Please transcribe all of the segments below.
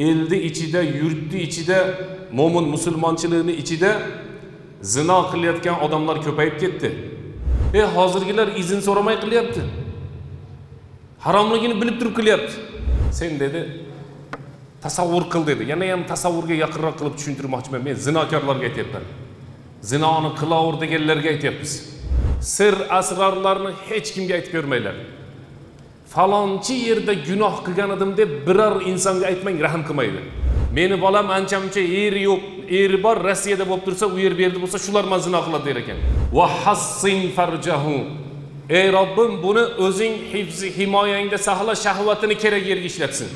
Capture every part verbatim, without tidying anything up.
eldi içide, yurtdi içide, mo'min musulmonchiligini içide zina qilayotgan odamlar ko'payib ketdi. E hozirgilar izin so'ramay qilyapti. Haromligini bilib turib qilyapti. Sen dedi tasavvur qil dedi. Yana ham tasavvurga yaqinroq qilib tushuntirmoqchiman. Men zinokorlarga aytayapman. Zinoni qilaver deganlarga aytayapmiz. Sir asrorlarni hech kimga aytib bermanglar. Falonchi yerda gunoh qilgan edim deb biror insonga aytmang, rahim qilmaydi. Meni bolam ancha-muncha eri yo'q, eri bor Rossiyada bo'lib tursa, u yer berdi bo'lsa, shular men zino qiladi der ekan. Wa hassin farjahu. Ey Rabbim, buni o'zing hifzi himoyangda saqla, shahvatini kerak yerga ishlatsin.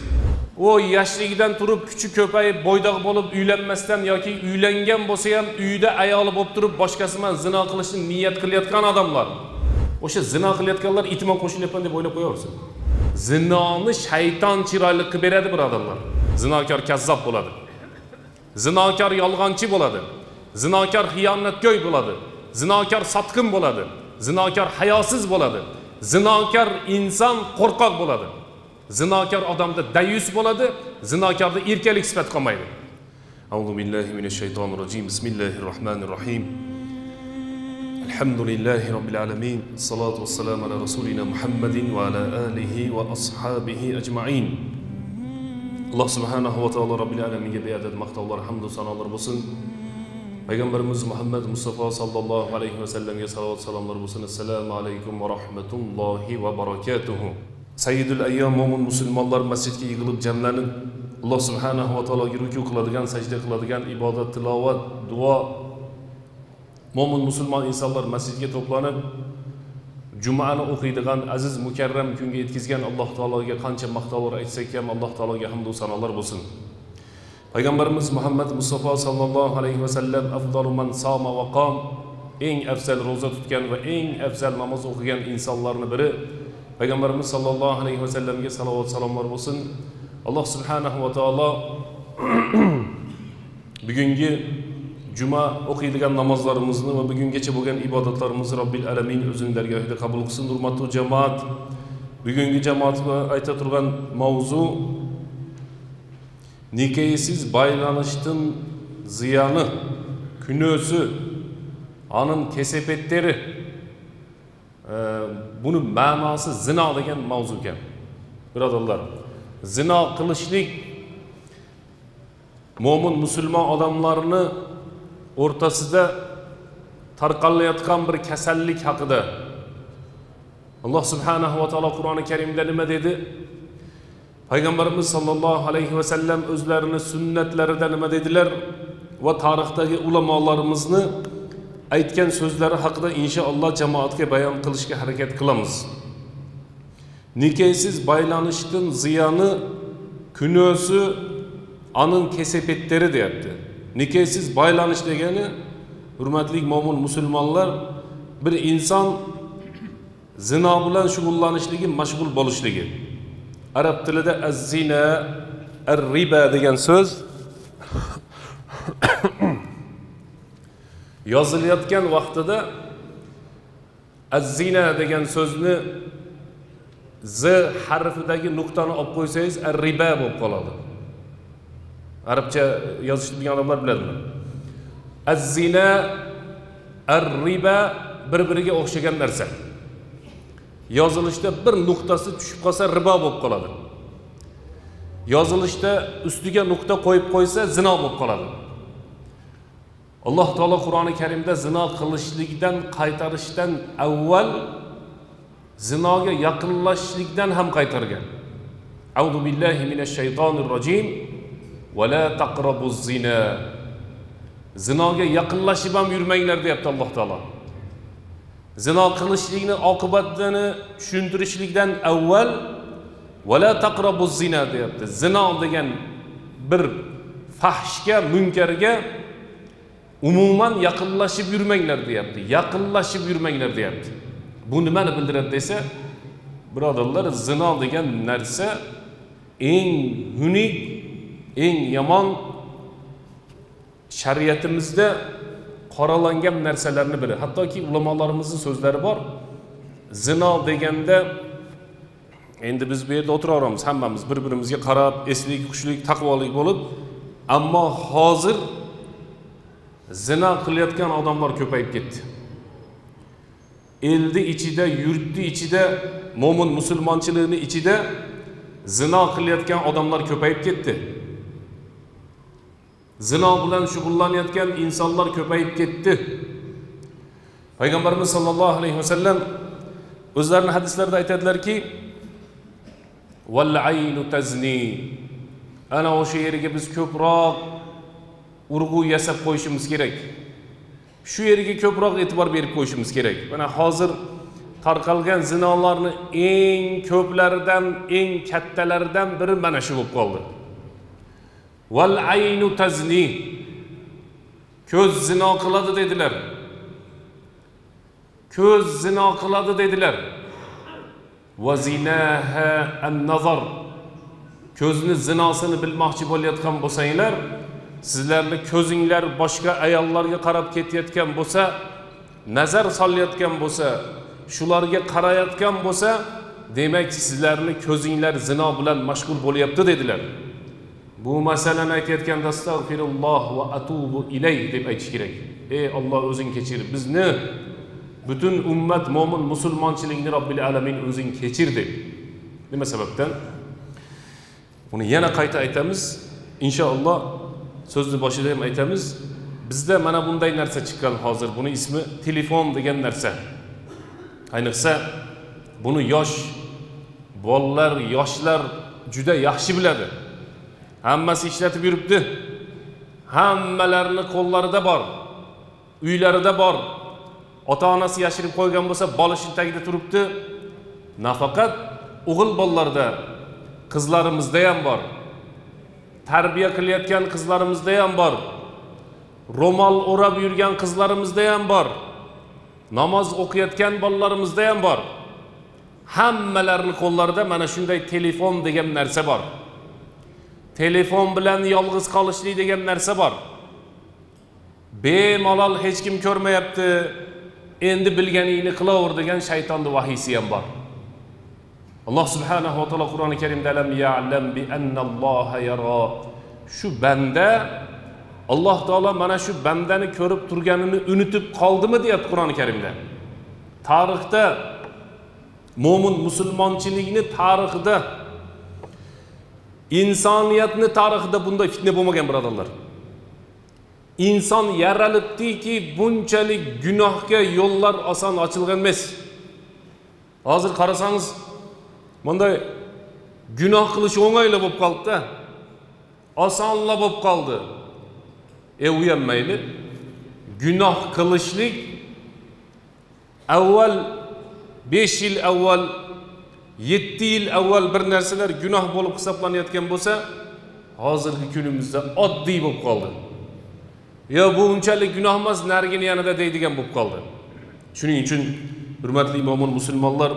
O yaşlıgiden durup küçük köpeği boydak bolup üylenmezden ya ki üylengen bosayan üyde ayağı bop durup başkasından zina kılışın niyet kılyatkan adamlar. O şey zina kılyatkanlar itiman koşun yapan diye böyle koyuyorsun. Zinanı şeytan çıraylık kıberedi bu adamlar. Zinakar kezzap buladı. Zinakar yalgancı buladı. Zinakar hiyanetköy buladı. Zinakar satkın buladı. Zinakar hayasız buladı. Zinakar insan korkak buladı. Zinakar adamda dayus boladı, zinakarda irkelik sifat qolmaydi. Euzu billahi mineşşeytanirracim. Bismillahirrahmanirrahim. Elhamdülillahi rabbil alamin. Salatu vesselam ala rasulina Muhammedin ve ala alihi ve ashabihi ecmaîn. Allah subhanahu ve taala rabbil alaminga beadad maqtovlar, hamd va sanolar bo'lsin. Peygamberimiz Muhammed Mustafa sallallahu aleyhi ve sellem'e salavat selamlar bo'lsin. Esselamu aleykum ve rahmetullahi ve berekatuhu. Sayyidul ayyam mo'min musulmonlar masjidga yig'ilib jamlanib, Alloh subhanahu va taologa ruku qiladigan, sajda qiladigan, ibodat, tilovat, duo mo'min musulmon insonlar masjidga to'planib, jumani o'qiydigan aziz mukarram kunga yetkizgan Alloh taologa qancha maqtovlar aytsak ham Alloh taologa hamd va sanolar bo'lsin. Payg'ambarimiz Muhammad Mustafa sallallohu alayhi va sallam afdalu man soma va qom, eng afzal roza tutgan va eng afzal namoz o'qigan insonlarning biri. Peygamberimiz sallallahu aleyhi ve sellem'e salavat selamlar olsun. Allah subhanahu ve taala bugünkü cuma okuyduğun namazlarımızın ve bugün geçe bugün ibadetlerimizi Rabbil Alemin özünün dergahıyla kabul olsun. Hurmatli cemaat, bugünkü cemaat ve ayta turgan mavzu nikahsiz baylanıştın ziyanı, künösü, anın kesepetleri, e, bunu manası zina degan mavzu ekan. Birodarlar, zina qilishlik mo'min musulmon odamlarni o'rtasida tarqalayotgan bir kasallik haqida Alloh subhanahu va taolo Qur'oni Karimda nima dedi? Payg'ambarimiz sallallohu alayhi va sallam o'zlarini sunnatlarida nima dedilar va tarixdagi ulamolarimizni aytgan so'zlari haqida inshaalloh jamoatga bayon qilishga harakat qilamiz. Nikahsiz baylanishning ziyoni, kunosi, aning kesepetlari deyapti. Nikahsiz baylanish degani, hurmatli mo'min musulmonlar, bir inson zino bilan shug'ullanishligi, mashg'ul bo'lishligi. Arab tilida az-zina, ar-riba degan so'z yozilayotgan vaqtida az-zina degan so'zni z harfidagi nuqtani olib qo'ysangiz ar-riba bo'lib qoladi. Arabcha yozishni bilgan odamlar biladi. Az-zina, ar-riba bir-biriga o'xshagan narsa. Yozilishda bir nuqtasi tushib qolsa riba bo'lib qoladi. Yozilishda ustiga nuqta qo'yib qo'ysa zino bo'lib qoladi. Allah Teala Kur'an-ı Kerim'de zina kılışlıktan, kaytarıştan evvel zinaya yakınlaşlıktan hem kaytargan. Euzu billahi mineşşeytanirracim ve la taqrabuz zina. Zinaya yakınlaşıp hem yürümeyinler de yaptı Allah Teala. Zina kılışlıktan, akıbatlarını düşündürüşlükten evvel ve la taqrabuz zina de yaptı. Zina degan bir fahşga, münkerga umuman yakınlaşıp yürümeyler deyapti. Yakınlaşıp yürümeyler deyapti. Bu nimani bildiradi desa, birodarlar, zina degan narsa eng xunuk, eng yomon shariatimizda qoralangan narsalarning biri. Hattoki ulamolarimizning so'zlari bor. Zina deganda Endi biz bu yerda o'tiraveramiz, hammamiz bir-birimizga qarab, eslik, kuchlik, taqvolik bo'lib, ammo hozir zina qilayotgan odamlar ko'payib ketdi. Eldi ichida, yurtni ichida, mo'min musulmonchilikning ichida zina qilayotgan odamlar ko'payib ketdi. Zina bilan shug'ullanayotgan insonlar ko'payib ketdi. Peygamberimiz sallallahu aleyhi ve sellem özlerinin hadislerde ayetler ki وَالْعَيْنُ تَزْنِي ana o şehirge biz köprak urgu yasab koyuşumuz gerek. Şu yerge köprak itibar verip koyuşumuz gerek. Bana yani hazır tarqalgan zinalarını en köplerden, en kattalardan biri bana şu bulup kaldı. وَالْعَيْنُ تَزْنِي köz zina kıladı dediler. Köz zina kıladı dediler. وَزِنَاهَا النَّظَرْ közünü zinasını bilmaqchi bo'layotgan bo'lsanglar, sizlarni ko'zinglar boshqa ayollarga qarab ketayotgan bo'lsa, nazar solayotgan bo'lsa, shularga qarayotgan bo'lsa, demak sizlarni ko'zinglar zina bilan mashg'ul bo'lyapti dedilar. Bu masalani aytayotganda astagfirulloh va atubu ilay deb aytish kerak. Ey Alloh o'zing kechir bizni. Bütün ümmet, mu'min, musulmançiliğini Rabbil Alamin özün keçirdi. Nima sebepten? Bunu yana qayta aytamiz. İnşallah sözlü başida ham aytamiz. Bizde mana bunday narsa çıkan hazır. Bunun ismi telefon degan narsa. Ayniqsa bunu yosh, bolalar, yoshlar juda yaxshi biladi. Hammasi ishlatib yuribdi. Hammalarini qo'llarida bor. Uylarida bor. Ota-onasi yashirib qo'ygan bo'lsa, bolishi tagida turibdi. Nafaqat o'g'il bolalarda, qizlarimizda ham bor. Tarbiya qilayotgan qizlarimizda ham bor. Ro'mol o'rab yurgan qizlarimizda ham bor. Namoz o'qiyotgan bolalarimizda ham bor. Hammalarining qo'llarida mana shunday telefon degan narsa bor. Telefon bilan yolg'iz qolishlik degan narsa bor. Bemalol hech kim ko'rmayapti. Endi bilganingni qilaver degan shaytonni vahiysi ham bor. Alloh subhanahu va taolo Qur'oni Karimda alam ya'lam bi anna Alloha yara. Shu banda Alloh taolo mana shu bandani ko'rib turganini unutib qoldimi deyapti Qur'oni Karimda. Tarixda mo'min musulmonchilikni tarixida insoniyatni tarixida bunday fitna bo'lmagan birodarlar. İnsan yaralibdiki bunchalik gunohga yo'llar oson ochilgan emas. Hozir qarasangiz, bunday gunoh qilish o'ng'ayli bo'lib qoldi-da. Osonla bo'lib qoldi. E uyalmaylik. Gunoh qilishlik avval besh yil avval, yetti yil avval bir narsalar gunoh bo'lib hisoblanayotgan bo'lsa, hozirgi kunimizda oddiy bo'lib qoldi. Ya bu unchalik gunoh emas, narigini yanada deydigan bo'lib qoldi. Shuning uchun hurmatli mo'min musulmonlar,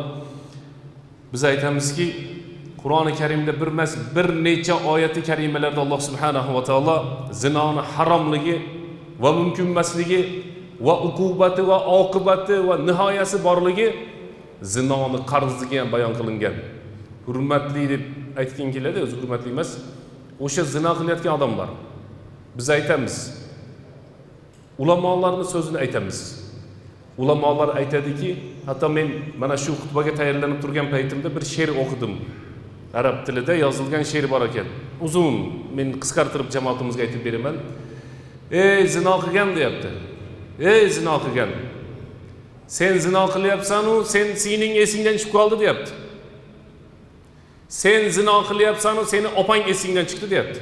biz aytamizki, Qur'oni Karimda bir emas, bir necha oyati karimalarda Alloh subhanahu va taolo zinoni haromligi va mumkin emasligi va uqubati va oqibati va nihoyasi borligi, zinoni qarzligi ham bayon qilingan. Hurmatli deb aytgan keladi, o'zi hurmatli emas, o'sha zino qilayotgan odamlar. Biz aytamiz, ulamolarning so'zini aytamiz. Ulamolar aytadiki, hatto men mana shu xutbaga tayyorlanib turgan paytimda bir she'r o'qidim. Arab tilida yozilgan she'r bor ekan. Uzun, men qisqartirib jamoatimizga aytib beraman. Ey zino qilgan deyapti. Ey zino qilgan. Sen zino qilyapsan u, sen sening esingdan chiqib qoldi deyapti. Sen zino qilyapsan u, seni opang esingdan chiqdi deyapti.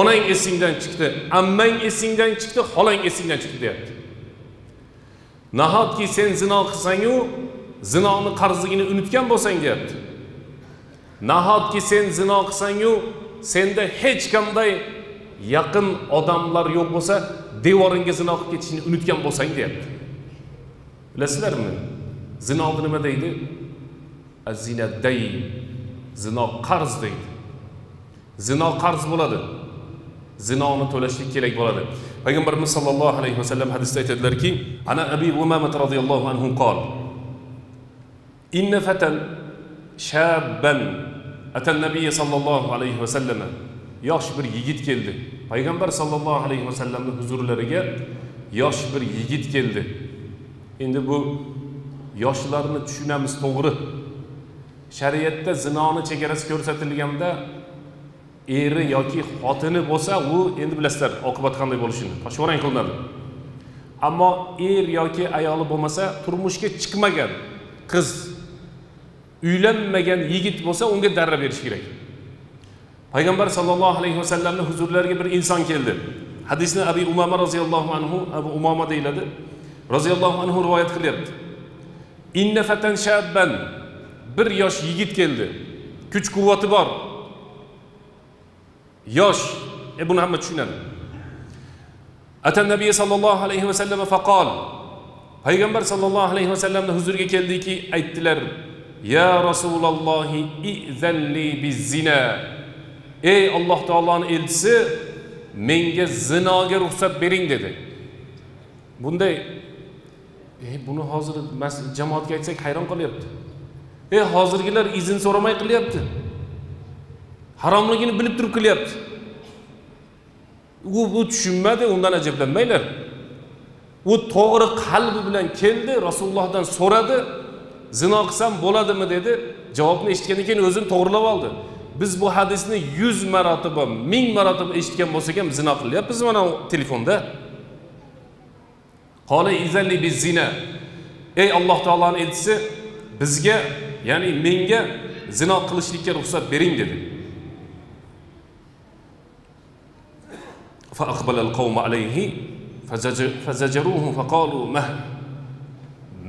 Onang esingdan chiqdi, ammang esingdan chiqdi, xolang esingdan chiqdi deyapti. Nahotki sen zino qilsang-u, zinoni qarzligini unutgan bo'lsang deyapti. Nahotki sen zino qilsang-u, senda hech qanday yaqin odamlar yo'q bo'lsa, devoringga zino qilib ketishni unutgan bo'lsang deyapti. Bilasizlarmi? Zino nima deydi? Az-zinatday. Zino qarz deydi. Zino qarz bo'ladi. Zinoni to'lashlik kerak bo'ladi. Peygamberimiz sallallohu alayhi vasallam hadisda aytadilarki, ana Abi Umamah radhiyallohu anhu qol: "Inna fatan şâbben eten Nebiye sallallahu aleyhi ve selleme, yaş bir yigit geldi. Peygamber sallallahu aleyhi ve sellem'in huzurlarına yaş bir yigit geldi. Şimdi bu yaşlarını düşünemiz doğru. Şeriyette zinanı çekeresi görsetilgende eri ya ki hatını bosa o şimdi bilesler akıbat kanday buluşunu. Taşvaran kılınardı. Ama er ya ki ayalı bulmasa turmuşke çıkmagan kız üylenmegen yigit bosa onge derre veriş gerek. Peygamber sallallahu aleyhi ve sellem'in huzurlarına bir insan geldi. Hadisini Ebu Umama razıyallahu anhu, Ebu Umama deyledi. Razıyallahu anhu rivayet kılıyordu. İnne feten şabben, bir yaş yigit geldi. Güç kuvveti var. Yaş. Ebu Muhammed şünen. Eten Nebiye sallallahu aleyhi ve selleme fekal. Peygamber sallallahu aleyhi ve sellem'le huzurga geldi ki ettiler. Ya Resulallahi i'zenli biz zina. Ey Allah Teala'nın elçisi, menge zinaga ruhsat verin dedi. Bunday e, bunu hazır cemaatga aytsak hayron qolyapti. E hozirgilar izin so'ramay qilyapti. Haromligini bilib turib qilyapti. U bu tushunmadi, undan ajablanmanglar. U to'g'ri qalbi bilan keldi, Rasulullohdan so'radi. Zino qilsam bo'ladimi dedi. Javobni eshitgandan keyin o'zini to'g'rilab oldi. Biz bu hadisni yüz marotaba, ming marotaba eshitgan bo'lsak ham zino qilyapmiz mana telefonda. Kale izenli biz zina. Ey Allah Teala'nın elçisi bizge yani menge zina kılıçlikke ruhsat verin dedi. Fa akbalel kavme aleyhi fe zeceruhu fe kalu meh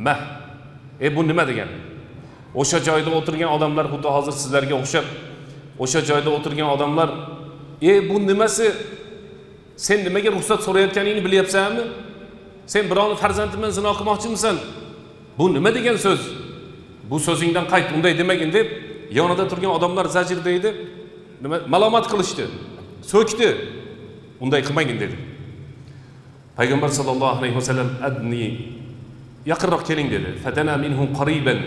meh. E bu nime degen? Oşa cayda oturgen adamlar, bu da hazır sizlerge okşak. Oşa cayda oturgen adamlar, e bu nimesi sen demege ruhsat sorayotganingni bilyapsanmi mi? Sen birovni farzandi bilan zino qilmoqchimisan? Bu nima degan söz? Bu sözünden qayt, unday demagin deb yonida turgan adamlar zajirdaydi edi. Nima malomat qilishdi, so'kdi. Unday qilmagin dedi. Peygamber sallallahu aleyhi ve sellem adni yaqinroq keling dedi. Fadana minhum qariban.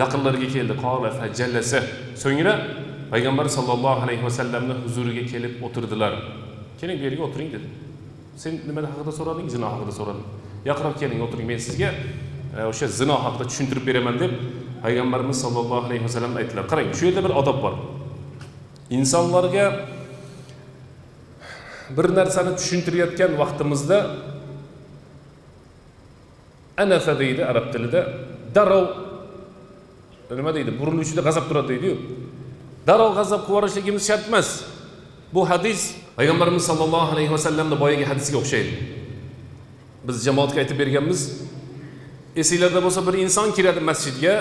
Yaqinlarga keldi. Qala fajallasa. So'ngra Peygamber sallallahu aleyhi ve sellemning huzuriga kelib o'tirdilar. Keling bu yerga o'tiring dedi. Sen nimada haqida so'rading? Zino haqida so'radim. Yaqinroq keling, o'tiring, men sizga o'sha zino haqida tushuntirib beraman deb Peygamberimiz sallallohu alayhi vasallam aytdilar. Qarang, shu yerda bir odob bor. İnsanlarga bir narsani tushuntirayotgan vaqtimizda anafa deydi arab tilida, darov nima deydi? Burilishida g'azab turadi deydi-ku. Darov g'azab qilib yuborishligimiz shart emas. Bu hadis Peygamberimiz sallallahu aleyhi ve sellem'de boyagi hadisga o'xshaydi. Biz jamoatga aytib berganmiz. Esingizda bo'lsa bir inson keladi masjidga.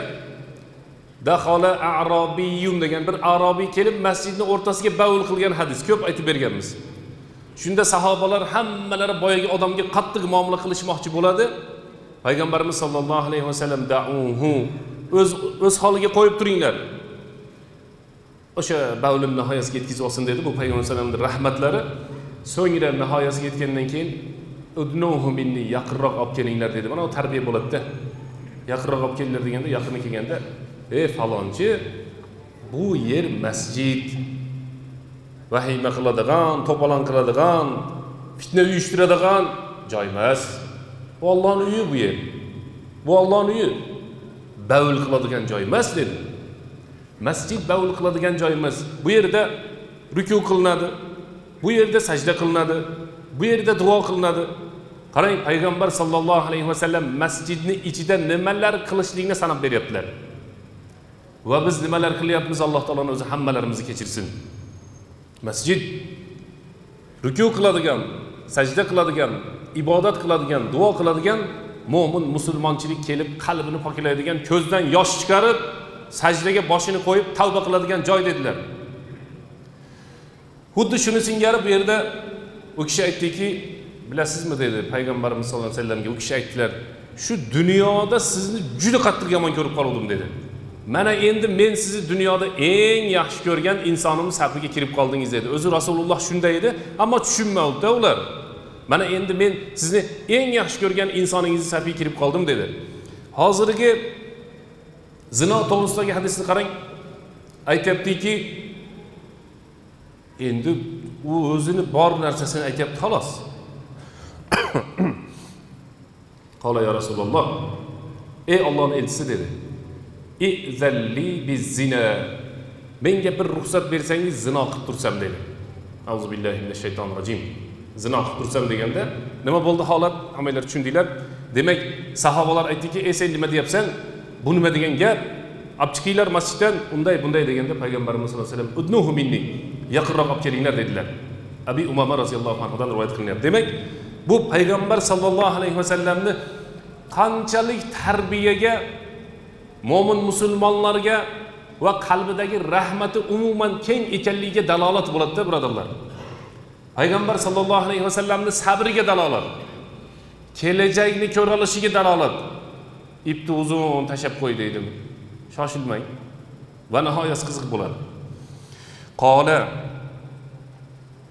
Daxola a'robiyun degan bir arobiy kelib masjidning o'rtasiga bavul qilgan hadis ko'p aytib berganmiz. Shunda sahobalar hammalari boyagi odamga qattiq muomala qilishmoqchi bo'ladi. Peygamberimiz sallallahu aleyhi ve sellem da'uhu o'z o'z holiga qo'yib turinglar. O'sha bavlim nihoyasiga yetkazib olsin dedi bu Peygamber sallallohu alayhi vasallam rahmatlari. So'ngra nihoyasiga yetgandan keyin udnuhu minni yaqinroq olib kelinglar dedi. Mana bu tarbiya bo'ladi-da. Yaqinroq olib kelinglar deganda yaqinga kelganda ey falonchi bu yer masjid. Vahima qiladigan, to'polon qiladigan, fitna uyushtiradigan joy emas. Bu Allohning uyi bu yer. Bu Allohning uyi. Bavul qiladigan joy emas dedi. Masjid bavul qiladigan joyimiz. Bu yerda ruku qilinadi. Bu yerda sajda qilinadi. Bu yerda duo qilinadi. Qarang, Peygamber sallallahu aleyhi ve sellem masjidni ichida nimalar qilishligini sanab beryaptilar. Va biz nimalar qilyapmiz? Alloh taoloning o'zi hammalarimizni kechirsin. Masjid ruku qiladigan, sajda qiladigan, ibodat qiladigan, duo qiladigan, mo'min musulmonchilik kelib qalbini poklaydigan, ko'zdan yosh chiqarib sajdaga boshini qo'yib tavba qiladigan joy dedilar. Xuddi shuni singari bu yerda u kishi aytdiki, bilasizmi dedi Peygamberimiz sallallohu alayhi vasallamga. U kishi aytdilar, shu dunyoda sizni juda qattiq yomon ko'rib qoldim dedi. Mana endi men sizni dunyoda eng yaxshi ko'rgan insonimiz safiga kirib qoldingiz dedi. O'zi Rasululloh shunday edi, ammo tushunmadi ular. Mana endi men sizni eng yaxshi ko'rgan insoningizning safiga kirib qoldim dedi. Hozirgi zino to'g'risidagi hadisni qarang. aytibdi ki endi u o'zini bor narsasini aytibdi xolos. Qala ya Rasululloh, ey Allohning elchisi dedi. İzalli biz zina. Menga bir ruxsat bersangiz zina qilib tursam dedi. Auzu billahi minashaytonirrojim. Zina qilib tursam deganda nima bo'ldi holat? Hammalar tushundinglar. Demak, sahobalar aytdiki, "Ey sen nima deyapsan? Bu nima degan gap? Olib chiqinglar masjiddan, unday bunday" deganda payg'ambarimiz sollallohu alayhi vasallam "Udnuhu minni", yaqinroq olib kelinglar dedilar. Abi Umama roziyallohu anhudan rivoyat qilinadi. Demak, bu payg'ambar sollallohu alayhi vasallamni qanchalik tarbiyaga, mo'min musulmonlarga va qalbidagi rahmati umuman keng ekanligiga dalolat bo'ladi, birodarlar. Payg'ambar sallallohu alayhi vasallamning sabriga dalolat, kelajakni ko'ra olishiga dalolat. Ipni uzun tashab qo'y deydim. Shoshilmang. Va nihoyat qiziq bo'ladi. Qala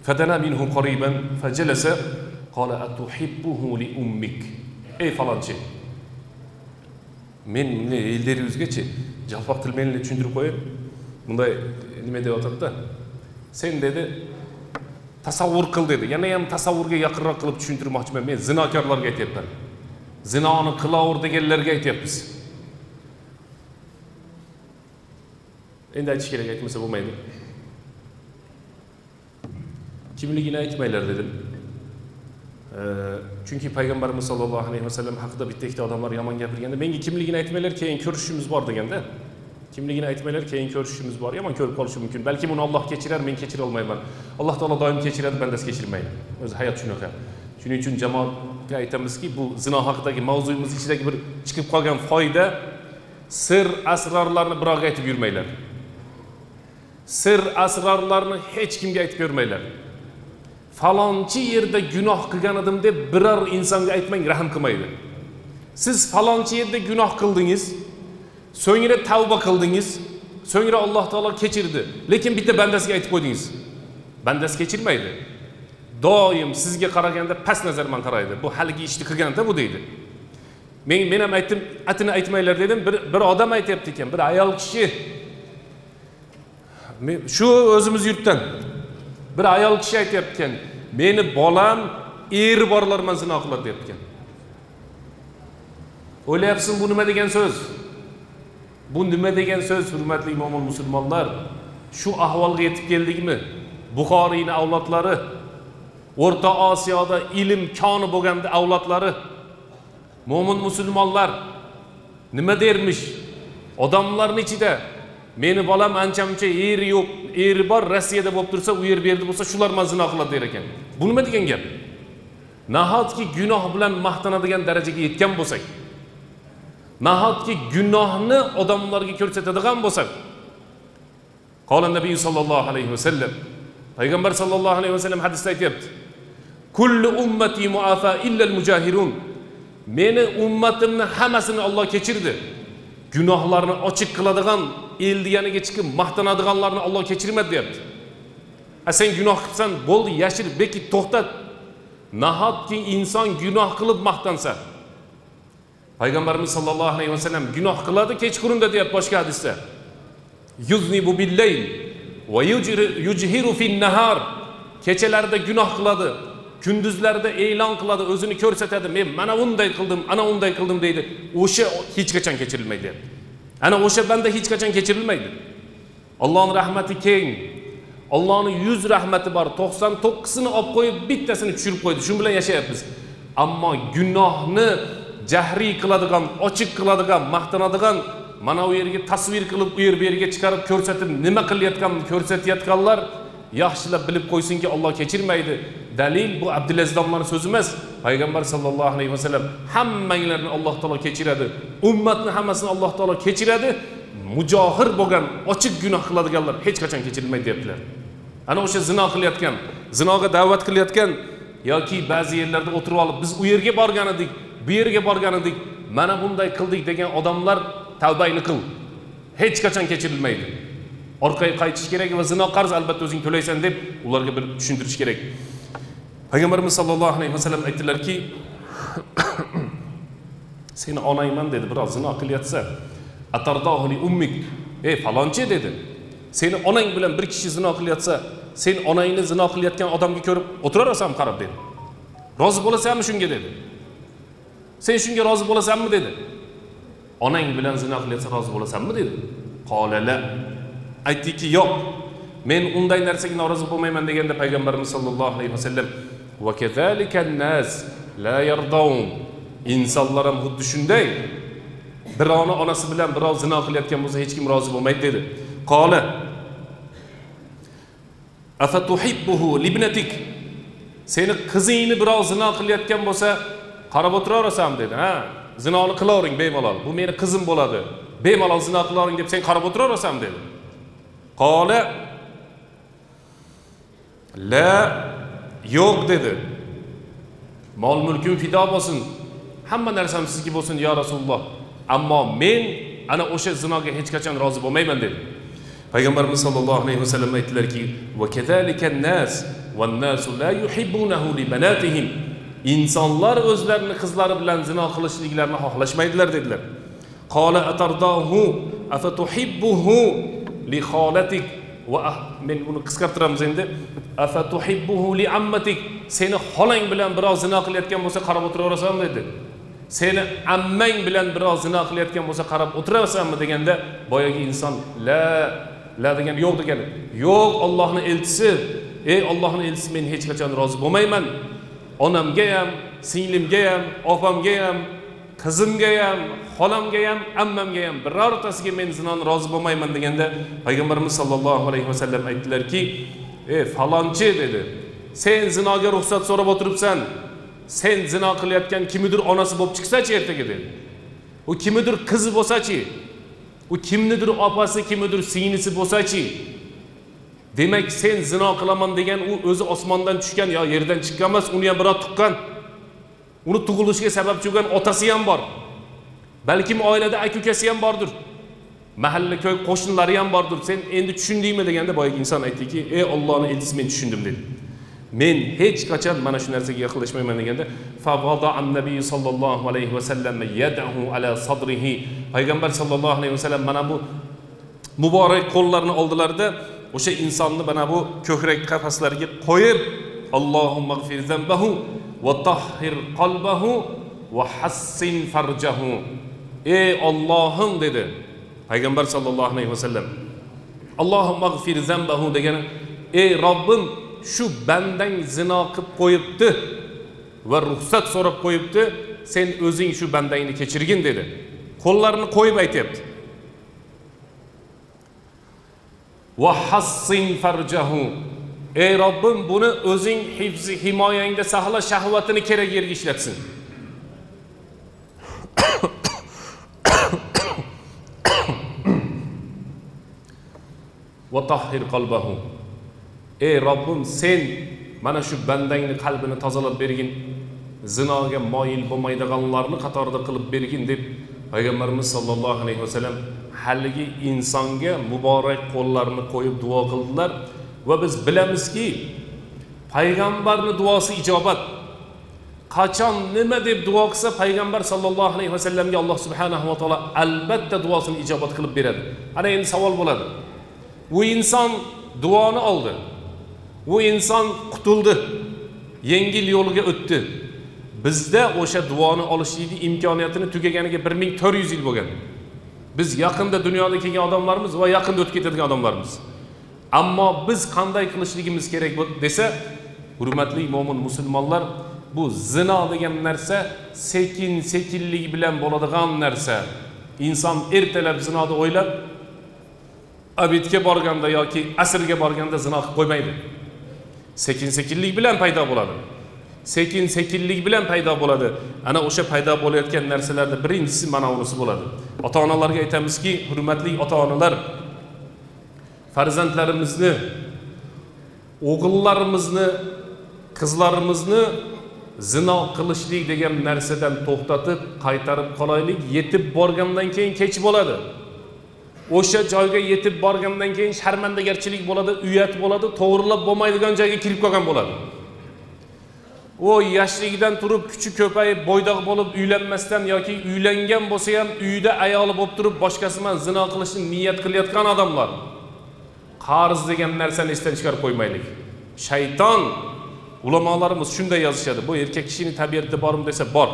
fadana minhum qariban fajalasa qala atuhibbuhu li ummik. Ey falonchi. Men uni elderingizgacha jalpoq tilmangni tushuntirib qo'yib, bunday nima deyotibdi? Sen dedi tasavvur qil dedi. Yana ham tasavvurga yaqinroq qilib tushuntirmoqchiman. Men zinokorlarga aytayapman. Zinoni qilaver deganlarga aytayapmiz. Endi aytish kerak, aytmasa bo'lmaydi. Kimligini aytmaylar dedim. Chunki payg'ambarimiz sollallohu alayhi vasallam haqida bitta ikkita odamlar yomon gapirganda, "Menga kimligini aytmaylar, keyin ko'rishishimiz bor" deganda, kimligini aytmaylar, keyin ko'rishishimiz bor. Yomon ko'rib qolishi mumkin. Balki buni Alloh kechirar, men kechira olmayman. Alloh taolo doim kechiradi, bandasi kechirmaydi. O'zi hayot shunaqa. Shuning uchun jamoatga aytamizki, bu zino haqidagi mavzuyimiz ichidagi bir chiqib qolgan foyda, sir asrorlarni birovga aytib yurmanglar. Sir asrorlarni hech kimga aytib ko'rmanglar. Falonchi yerda gunoh qilgan edim deb biror insonga aytmang, rahim qilmaydi. Siz falonchi yerda gunoh qildingiz, so'ngra tavba qildingiz, so'ngra Alloh taolo kechirdi, lekin bitta bandasiga aytib qo'ydingiz. Bandasi kechirmaydi. Doim sizga qaraganda past nazar bilan qaraydi. Bu haligi ishni qilganda bu deydi. Men men ham aytdim, atini aytmanglar dedim. Bir bir odam aytibdi ekan, bir ayol kishi. Men shu o'zimiz yurtdan bir ayol kishi aytibdi ekan, "Meni bolam er borlar bilan zino qiladi" debdi ekan. O'ylayapsan bu nima degan so'z? Bu nima degan söz, hürmetli mo'min musulmonlar? Şu ahvolga yetib keldikmi? Buxoriyning avlodlari, O'rta Osiyoda ilim koni bo'lgan avlodlari, mo'min musulmonlar nima dermiş? Odamlarning ichida "Meni bolam ancha-muncha eri yo'q, eri bor, Rossiyada bo'lib tursa, u yer berdi bo'lsa, shular bilan zino qiladi" der ekan. Bu nima degan gap? Nahotki gunoh bilan maqtanadigan darajaga yetgan bo'lsak, nahotki gunohni odamlarga ko'rsatadigan bo'lsak. Qala nabiy sallallohu alayhi vasallam, payg'ambar sallallohu alayhi vasallam hadisda aytibdi: "Kullu ummati muafa illa al-mujahirun." Meni ummatimni hammasini Alloh kechirdi. Gunohlarini ochiq qiladigan, el deganiga chiqib maqtanadiganlarni Alloh kechirmadi, deyapti. "A sen gunoh qilsan, bo'ldi, yashir, beki, to'xtat." Nahotki inson gunoh qilib maqtansa, Peygamberimiz sallallahu aleyhi ve sellem günah kıladı keçkurunda diye başka hadiste. "Yuznibu billeyl ve yujhiru fin nahar." Keçelerde günah kıladı, gündüzlerde eğlan kıladı, özünü körsetedi. "Men bana unday kıldım, ana unday kıldım" deydi. Oşe hiç kaçan keçirilmeydi. Ana oşe bende hiç kaçan keçirilmeydi. Allah'ın rahmeti keng. Allah'ın yüz rahmeti var. Toqson to'qqizini op koyup bittasini tushirib koydu. Şunu bilen yaşayapmiz. Ama günahını jahriy qiladigan, ochiq qiladigan, maqtanadigan, mana u yerga tasvir qilib, u yer bu yerga chiqarib ko'rsatib, nima qilayotganini ko'rsatayotganlar yaxshilab bilib qo'ysinki, Alloh kechirmaydi. Dalil bu Abdulaziz domlaning so'zi emas. Payg'ambar sallallohu alayhi vasallam hammanglarni Alloh taolo kechiradi. Ummatni hammasini Alloh taolo kechiradi. Mujohir bo'lgan, ochiq gunoh qiladiganlar hech qachon kechirilmaydi, debdilar. Ana o'sha zino qilayotgan, zinoga da'vat qilayotgan yoki ba'zi yerlarda o'tirib olib, "Biz u yerga borgan edik, bu yerga borgan edik, mana bunday qildik" degan odamlar tavbangni qil. Hech qachon kechirilmaydi. Orqaga qaytish kerak va zino qarz albatta o'zing to'laysan deb ularga bir tushuntirish kerak. Payg'ambarimiz sollallohu alayhi vasallam aytdilarki, "Seni onangman" dedi, "biroz zino qilyapsan. Atardohu li ummik." "Ey falonchi" dedi. seni onang bilan bir kishi zino qilyotsa, sen onangni zino qilayotgan odamga ko'rib o'tirarasan qarab dedi. Rozi bo'lasanmi shunga dedi. Sen shunga rozi bo'lasanmi dedi. Onang bilan zino qilayotsa rozi bo'lasanmi dedi. Qolala aytdiki, yo'q. Men unday narsaga norozi bo'lmayman deganda payg'ambarimiz sollallohu alayhi vasallam va kazalikannas la yardaun. İnsanlar ham xuddi shunday. Bir ona onası bilan birov zino qilayotgan bo'lsa hech kim rozi bo'lmaydi dedi. Qola afatuhibbuhu libnatik, seni qizingni birov zino qilayotgan bo'lsa qarab o'tirarasan dedi. Ha, zinoni qilavering bemalol, bu meni qizim bo'ladi, bemalol zino qilavering deb sen qarab o'tirarasan dedi. Qola la, yo'q dedi. Mol mulkim fido bo'lsin, hamma narsam sizga bo'lsin ya Rasululloh, ammo men ana o'sha zinoga hech qachon rozi bo'lmayman dedi. Peygamberimiz sallallahu aleyhi ve sellem aytdilar ki: "Ve kezalike nas ve nas la yuhibbunahu li banatihim." İnsanlar özlerini kızları bilen zina qilishliklarini xohlashmaydilar dediler. "Qala atardahu afatuhibbuhu li khalatik ve men bunu qisqartiramiz endi. Afatuhibbuhu li ammatik." Seni xolang bilan biroz zina qilayotgan bo'lsa qarab o'tiraverasanmi dedi. Seni ammang bilan biroz zina qilayotgan bo'lsa qarab o'tirasanmi deganda boyagi inson la la degan yo'q degan. Yo'q, Allohning elchisi, ey Allohning elchisi, men hech qachon rozi bo'lmayman. Onamga ham, singlimga ham, opamga ham, qizimga ham, xolamga ham, ammamga ham birortasiga men zinoni rozi bo'lmayman deganda payg'ambarimiz sollallohu alayhi vasallam aytdilarki, ey falonchi dedi, sen zinoga ruxsat so'rab o'tiribsan. Sen zina qilayotgan kimidir onası bo'lib chiqsa-chi ertaga dedi. U kimidir qizi bo'lsa-chi, u kimnidir opasi, kimidir singlisi bo'lsa-chi. Demak, sen zina qilaman degan u o'zi osmondan tushgan yo yerdan chiqqan emas, uni ham biror tuqqan. Uni tug'ilishiga sababchi bo'lgan otasi ham bor. Balkim oilada aka-ukasi ham bordir. Mahalla ko'y qo'shnilari ham bordir. Sen endi tushundingmi deganda boyagi inson aytdiki, ey Allohning elchisi, men tushundim dedi. Men hech qachon mana shu narsaga yaqinlashmayman deganda fa vada annabiy sallallohu alayhi vasallam yadahu ala sadrihi, payg'ambar sallallohu alayhi vasallam mana bu muborak qo'llarini oldilarida o'sha insonni mana bu ko'krak qafaslariga qo'yib, Allohumma g'fir zambahu va tahhir qalbahu va hassin farjahu. Ey Allohim dedi payg'ambar sallallohu alayhi vasallam. Allohumma g'fir zambahu degani, ey Robbim, şu benden zina qilib qo'yibdi ve ruhsat so'rab qo'yibdi, sen o'zing şu bandangni kechirgin dedi. Qo'llarini qo'yib aytibdi. Va hassin farjahu, ey Robbim, buni o'zing hifzi himoyangda saqla, shahvatini kerak yerga ishlatsin. Va tahhir qalbahu, ey Robbim, sen mana shu bandangni qalbini tozalab bergin, zinoga moyil bo'lmaydiganlarni qatorida qilib bergin deb payg'ambarimiz sollallohu alayhi vasallam haligi insonga muborak qo'llarini qo'yib duo qildilar. Va biz bilamizki, payg'ambarning duosi ijobat. Qachon nima deb duo qilsa payg'ambar sollallohu alayhi vasallamga Alloh subhanahu va taolo albatta duosini ijobat qilib beradi. Ana endi savol bo'ladi. Bu inson duoni oldi. Bu insan qutuldi, yengil yo'liga o'tdi. Bizda o'sha duoni olishlikning imkoniyatini tugaganiga bir ming to'rt yuz yil bo'lgan. Biz yaqinda dunyoda kelgan odamlarimiz va yaqinda o'tib ketadigan odamlarimiz. Ammo biz qanday qilishligimiz kerak desa, hurmatli mo'min musulmonlar, bu zino degan narsa sekin sekinlik bilan bo'ladigan narsa. İnsan ertalab zinoda o'ylab, abidga borganda yoki asrga borganda zino qilib qo'ymaydi. Sekin sekinlik bilan paydo bo'ladi. Sekin sekinlik bilan paydo bo'ladi. Ana o'sha paydo bo'layotgan narsalarda birinchisi mana unisi bo'ladi. Ota-onalarga aytamizki, hurmatli ota-onalar, farzandlarimizni, o'g'illarimizni, qizlarimizni zino qilishlik degan narsadan to'xtatib, qaytarib qolaylik. Yetib borgandan keyin kech bo'ladi. O'sha joyga yetib borgandan keyin sharmandagarchilik bo'ladi, uyat bo'ladi, to'g'rilab bo'lmaydigan joyga kirib qolgan bo'ladi. O yoshligidan turib kuchi ko'payib, bo'ydoq bo'lib uylanmasdan yoki uylangan bo'lsa ham uyida ayoli bo'lib turib boshqasi bilan zino qilishni niyat qilayotgan odamlar. Karız degen narsani işten çıkarıp koymaylık. Şeytan, ulamalarımız şunda yazışadı. Bu erkek kişinin tabiatida barım dese bor.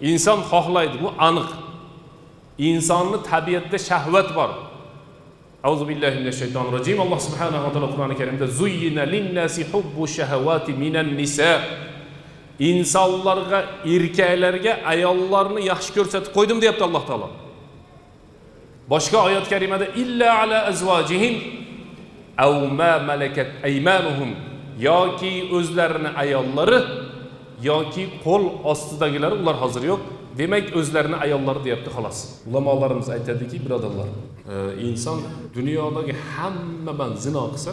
İnsan xohlaydi, bu aniq. İnsanlı tabiatida şahvat var. Euzubillahimineşşeytanirracim. Allah subhanahu wa ta'ala Kur'an-ı Kerim'de zuyyina linnasi hubbu şehevati minen nisa. İnsanlarga, erkeklerge ayollarını yaxshi ko'rsatib koydum deyapti Allah Teala. Başka ayet-i kerimede illa ala azvajihim ev ma malakat eymanuhum ya ki özlerine ayolları ya ki kol astıdakiler ular hazır yok. Demek özlerine ayolları deyapti halas. Ulamalarımız aytadi ki birodarlar, e, insan dünyadaki hammadan zina qilsa,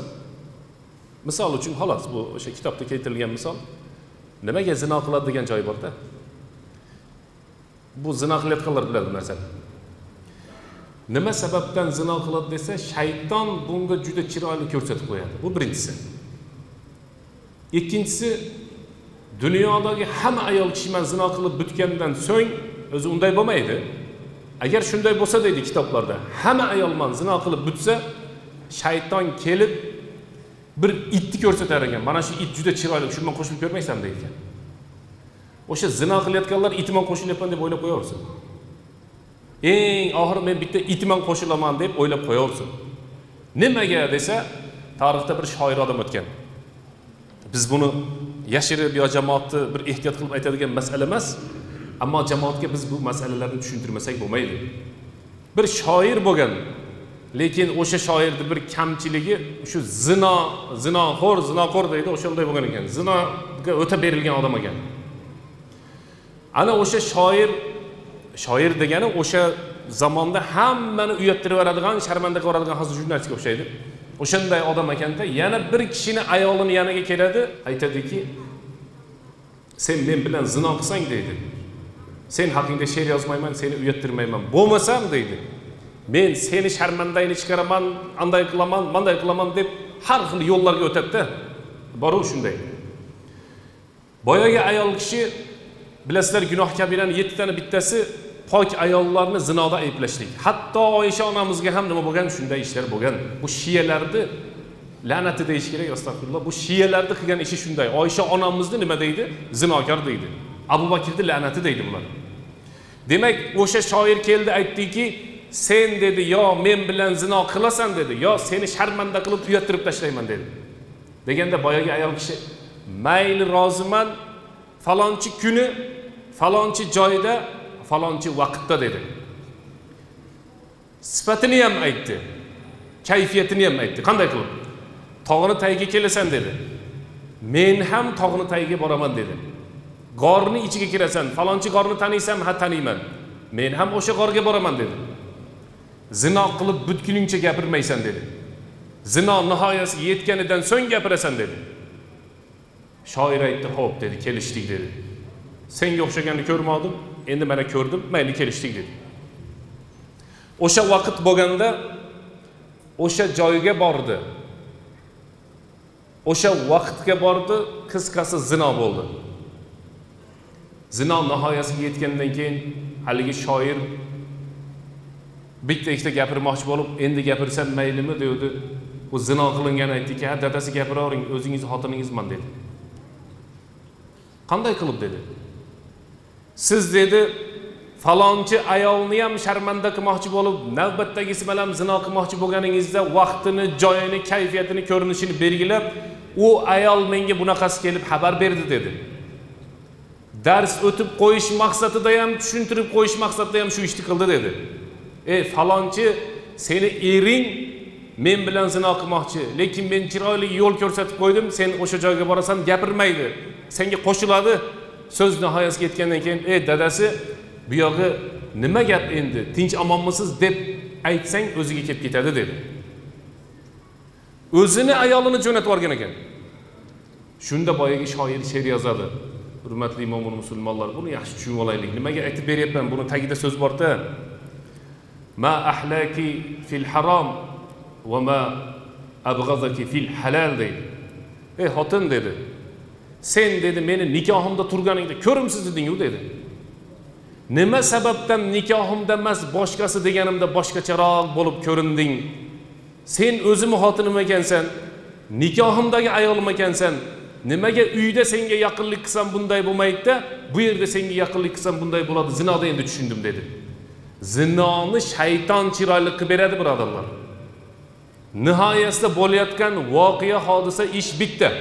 misal için halas bu işte kitapta keltirilgan misal. Nimaga zina qiladi degan joy bor-da. Bu zina qilayotganlar biladi bu narsani. Nima sababdan zina qiladi desa, shayton bunga juda chiroyli ko'rsatib qo'yadi. Bu birinchisi. Ikkinchisi, dunyodagi hamma ayol kishiman zina qilib bitgandan so'ng o'zi unday bo'lmaydi. Agar shunday bo'lsa deydi kitoblarda, hamma ayolman zina qilib bitsa, shayton kelib bir itni ko'rsatar ekan. Mana shu it juda chiroyli, shundan qo'shilib ko'rmaysan deydi. O'sha zina qilayotganlar itimon qo'shilyapman deb o'ylab qo'yaversin. Eng oxiri men bitta itimon qo'shilaman deb o'ylab qo'yaversin. Nimaga desa, tarixda bir shoir odam o'tgan. Biz buni yashirib yo jamoatni bir ehtiyot qilib aytadigan masala emas, ammo jamoatga biz bu masalalarni tushuntirmasak bo'lmaydi. Bir shoir bo'lgan. Lekin o'sha shoirning bir kamchiligi shu zina, zinaxo'r, zinaqor deydi, o'shanday bo'lgan ekan. Zinaga o'ta berilgan odam ekan. Ana o'sha shoir, shoir degani o'sha zamonda hammani uyattirib beradigan, sharmanda qilib beradigan hazil jurnalistga o'xshaydi. O'shanday odam ekanda yana bir kishini ayolini yaniga keladi, aytadiki, sen men bilan zina qilsang deydi. Sen haqingda she'r yozmayman, seni uyattirmayman. Bo'lmasam deydi. Ben seni şermendayını çıkaraman, anday kılaman, manday kılaman deyip her hıl yollarga ötep de barı uçundayım. Boyaga ayol kişi, bilesler günah kabiren yetti tane bittesi pak ayollarını zinada ayıplaştık. Hatta Ayşe anamızga hem de bugün şunday işler bugün. Bu şiyelerdi, laneti değişkerek estağfurullah, bu şiyelerdi kıyan işi şunday. Ayşe anamızda nime deydi? Zinakardıydı. Abu Bakir'de laneti deydi bunlar. Demek o şey şair keldi aytdi ki, sen dedi ya men bilan zina qilasan dedi. Ya seni sharmanda qilib uyattirib tashlayman dedi. Deganda boyagi ayol kishi mayli roziman falonchi kuni, falonchi joyda, falonchi vaqtda dedi. Sifatini ham aytdi. Kayfiyatini ham aytdi. Qanday qilib? Tog'ni tagiga kelasan dedi. Men ham tog'ni tagiga boraman dedi. G'orni ichiga kirasan, falonchi g'orni taniysam, ha taniyman. Men ham o'sha g'orga boraman dedi. Zina qilib butguningcha gapirmaysan dedi. Zina nihoyasi yetganidan so'ng gapirasan dedi. Shoir aytdi, "Xo'p" dedi, "Kelishdik" dedi. "Senga o'xshaganni ko'rmadim, endi mana ko'rdim, mayli kelishdik" dedi. O'sha vaqt bo'lganda o'sha joyga bordi. O'sha vaqtga bordi, qisqasi zina bo'ldi. Zina nihoyasiga yetgandan keyin haligi shoir bitta ikkita gapirmoqchi bo'lib, endi gapirsam maylimi dedi. O zina qilingan aytdiki, "Ha, dadasi gapiravering, o'zingiz xotiningizman" dedi. Qanday qilib dedi? Siz dedi, falonchi ayolni ham sharmanda qilmoqchi bo'lib, navbatdagisi bilan zina qilmoqchi bo'lganingizda vaqtini, joyini, kayfiyatini, ko'rinishini belgilab, o ayol menga bunaqasi kelib xabar berdi dedi. Dars o'tib qo'yish maqsadida ham, tushuntirib qo'yish maqsadida ham shu ishni qildi dedi. E falonchi seni ering men bilan zina qilmoqchi, lekin men chiroyli yo'l ko'rsatib qo'ydim, sen o'sha joyga borasan gapirmaydi, senga qo'shiladi. So'z nihoyasiga yetgandan keyin ey dadasi bu yog'i nima gap endi, tinch omonmisiz deb aytsang o'ziga kelib ketadi dedi. O'zini ayolini jo'natib yuborgan ekan. Shunda boyagi shoir she'r yozadi. Hurmatli mo'min musulmonlar, buni yaxshi tushunib olaylik. Nimaga aytib beryapman, buni tagida so'z bor-da. Ma ahlaki fil haram ve ma abgazaki fil halal deydi. Ey xotin dedi. Sen dedi meni nikohimda turganingda ko'rimsiz eding-ku dedi. Nima sababdan nikohimda emas boshqasi deganimda boshqacharoq bo'lib ko'rinding? sen özümü hatınım ekensen, nikahımdaki ayalım ekensen, nemege üyde senge yakınlık kısan bunday bulmayıp da, bu yerde senge yakınlık kısan bunday buladı, zinada endi düşündüm dedi. Zinanı şeytan çıraylık kıberedi buradanlar. Nihayesinde bolayatken vakıya hadisa iş bitti.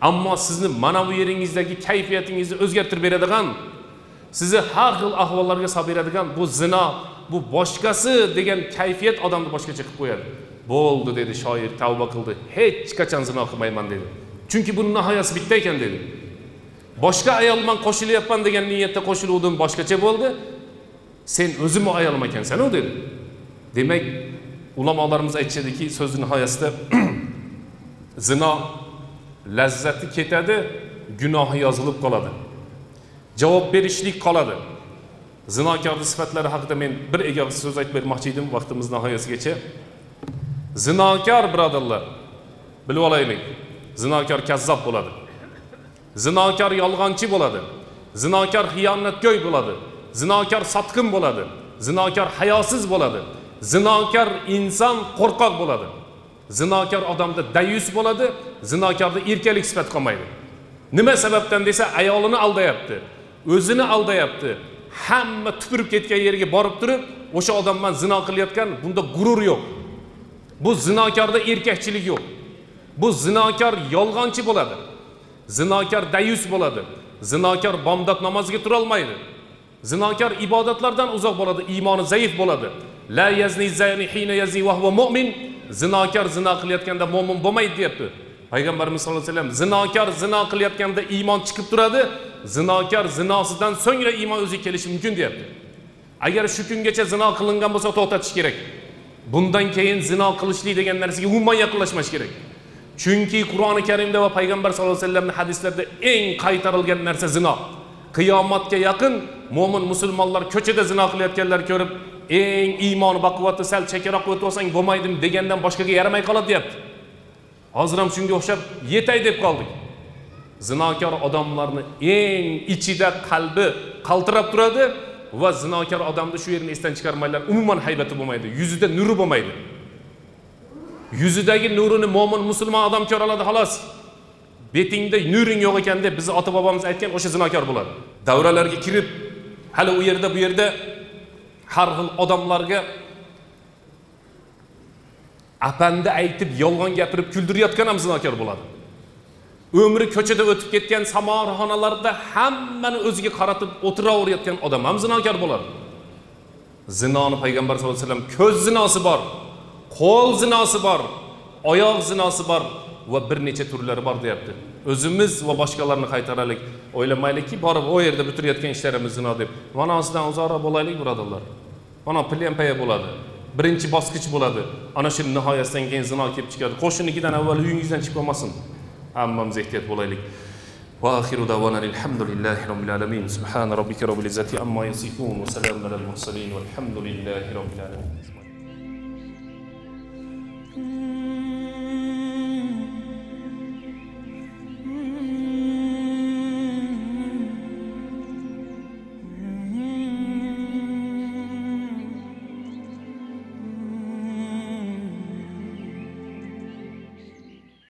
Ama sizin mana bu yerinizdeki keyfiyetinizi özgertir beredigan, sizi her hıl ahvallarga sabiredigan bu zina, bu başkası degen keyfiyet adamı başka çıkıp koyar. Bu oldu dedi şair, tavba kıldı. Hiç kaçan zina okumayman dedi. Çünkü bunun nihayesi bittiyken dedi. Başka ayalman koşulu yapan degen niyette koşulu olduğun başkaça oldu. Sen özümü ayalmaken sen o dedi. Demek ulamalarımız etçedeki sözün nihayesi de zina lezzeti ketedi, günahı yazılıp kaladı. Cevap verişlik kaladı. Zinakarlı sıfatları hakkında ben bir eğer söz ait vermekçiydim, vaktimiz nihayesi geçe. Zinakar braderler, bilip olayım. Zinakar kezzap buladı. Zinakar yalgancı buladı. Zinakar hiyanetköy buladı. Zinakar satkın buladı. Zinakar hayasız buladı. Zinakar insan korkak buladı. Zinakar adamda deyüs buladı. Zinakarda irkelik sıfat koymaydı. Nime sebepten dese ayalını aldayaptı. Özünü aldayaptı. Hemme tüpürüp ketken yerine barıp durup o şu adamdan zina kılıyatken bunda gurur yok. Bu zinakarda erkekçilik yok. Bu zinakar yolgancı buladı. Zinakar deyüs buladı. Zinakar bamdak namaz getir almaydı. Zinakar ibadetlerden uzak buladı. İmanı zayıf buladı. La yazni zayni hine yazni vahve mu'min. Zinakar zina kılıyatken de mu'min bomaydı yaptı. Peygamberimiz sallallahu aleyhi ve sellem zinakar zina kılıyatken de iman çıkıp duradı. Zinakar zinasıdan sonra iman özü gelişi mümkün diyapti. Eğer şu gün geçe zina kılıngan olsa to'xtatish gerek. Bundan keyin zina kılışlı degan narsaga umuman yaqinlashmash gerek. Çünkü Kur'an-ı Kerim'de ve Peygamber sallallahu aleyhi ve sellem'in hadislerde en qaytarilgan narsa zina. Kıyamatga yakın mo'min musulmonlar ko'chada zina qilayotganlar ko'rib, eng iymoni baquvvatli sal chekaroq o'tolsang bo'lmaydim degandan boshqaga yaramay qoladi deyapti. Hozir ham shunga o'xshab yetay deb qoldik. Zinakar adamlarını en içide kalbi kaltırıp duradı ve zinakar adamda şu yerini isten çıkarmaylar umuman haybeti bulmaydı. Yüzüde nuru bulmaydı. Yüzüdeki nurunu mumun musulman adam köraladı halas. Betingde nurun yok iken de bizi atı babamız etken o şey zinakar bular. Davralarga kirip hele o yerde bu yerde her hıl adamlarga apende aytip yolgan yapırıp küldürüyatken hem zinakar bular. Ömrü köçede ötüp ketken samarxonalarda hemen özüge karatıp oturaverayotgan adam hem zinakar bular. Zinanı Peygamber sallallahu aleyhi ve sellem köz zinası var, kol zinası var, ayak zinası var ve bir neçe türleri var deyapti. Özümüz ve başkalarını qaytaraylik. Oylamaylik ki barib o yerde bitirayotgan işlerimiz zina deyip. Vanasidan uzara bo'laylik birodarlar. Mana plempaya bo'ladi. Birinchi bosqich bo'ladi. Ana shu nihoyasidan keyin zina kelib chiqadi. Qo'shinikidan avval uyingizdan chiqib olmasin. Ammamıza ihtiyat bulaylık. Ve ahiru davana elhamdülillahi rabbil alemin. Subhane rabbike rabbil izzati amma yasifun. Ve selamun alel mursalin. Velhamdülillahi rabbil alemin.